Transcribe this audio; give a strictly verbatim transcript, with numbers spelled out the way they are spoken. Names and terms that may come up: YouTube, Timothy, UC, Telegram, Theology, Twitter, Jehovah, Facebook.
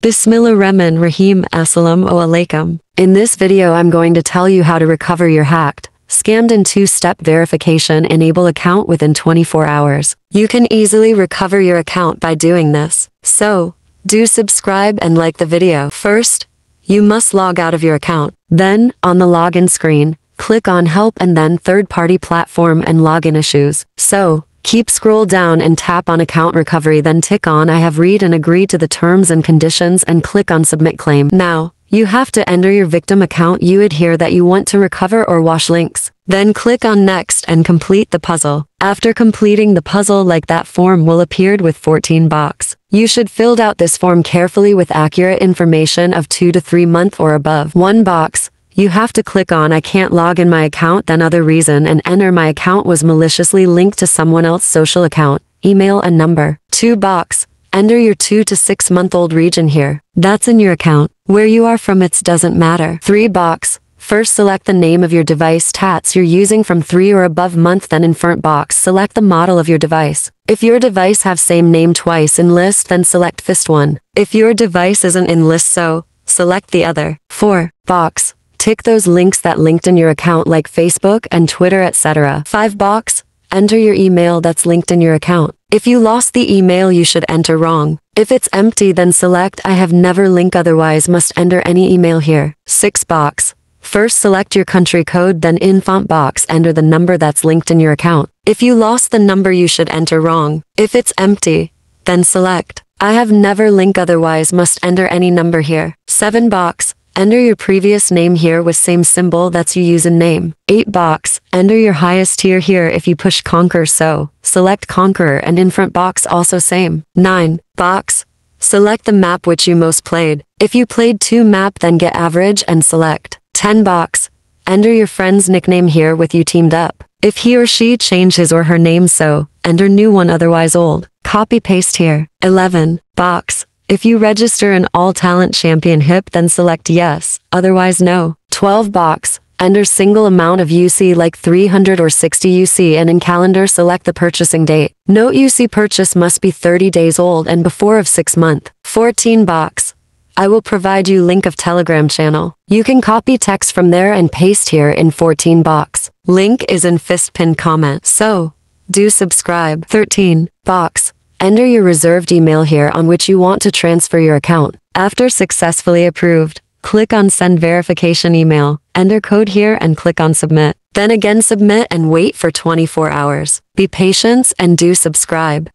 Bismillahirrahmanirrahim. Assalamu alaikum. In this video I'm going to tell you how to recover your hacked, scammed and two-step verification enable account within twenty-four hours. You can easily recover your account by doing this. So, do subscribe and like the video. First, you must log out of your account. Then, on the login screen, click on Help and then Third-Party Platform and Login Issues. So, keep scroll down and tap on account recovery, then tick on I have read and agree to the terms and conditions and click on submit claim. Now, you have to enter your victim account you adhere that you want to recover or wash links. Then click on next and complete the puzzle. After completing the puzzle like that form will appeared with fourteen box. You should filled out this form carefully with accurate information of two to three month or above. One box. You have to click on I can't log in my account then other reason and enter my account was maliciously linked to someone else's social account, email and number. two box, enter your two to six month old region here. That's in your account. Where you are from it doesn't matter. three box, first select the name of your device tats you're using from three or above month then in front box select the model of your device. If your device have same name twice in list then select first one. If your device isn't in list so, select the other. four box. Tick those links that linked in your account like Facebook and Twitter et cetera. five box, enter your email that's linked in your account. If you lost the email you should enter wrong. If it's empty then select I have never link otherwise must enter any email here. six box, first select your country code then in font box enter the number that's linked in your account. If you lost the number you should enter wrong. If it's empty, then select I have never link otherwise must enter any number here. seven box, enter your previous name here with same symbol that's your username. eight box, enter your highest tier here if you push conquer so, select conqueror and in front box also same. nine box, select the map which you most played. If you played two map then get average and select. ten box, enter your friend's nickname here with you teamed up. If he or she changed his or her name so, enter new one otherwise old. Copy paste here. eleven box, if you register an all-talent championship then select yes, otherwise no. twelve box, enter single amount of U C like three hundred or sixty U C and in calendar select the purchasing date. Note U C purchase must be thirty days old and before of six month. fourteen box, I will provide you link of Telegram channel. You can copy text from there and paste here in fourteen box. Link is in fist pin comment. So, do subscribe. thirteen box. Enter your reserved email here on which you want to transfer your account. After successfully approved, click on send verification email, enter code here and click on submit. Then again submit and wait for twenty-four hours. Be patient and do subscribe.